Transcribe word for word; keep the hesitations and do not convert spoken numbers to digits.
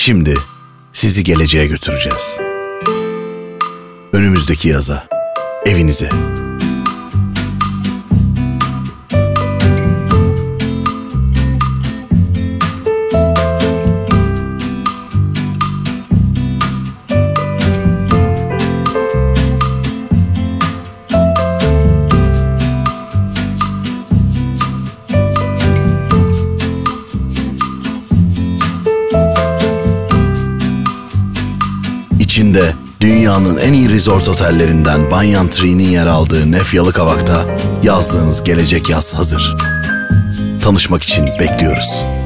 Şimdi sizi geleceğe götüreceğiz. Önümüzdeki yaza, evinize. İçinde dünyanın en iyi resort otellerinden Banyan Tree'nin yer aldığı Nef Yalıkavak'ta yazdığınız gelecek yaz hazır. Tanışmak için bekliyoruz.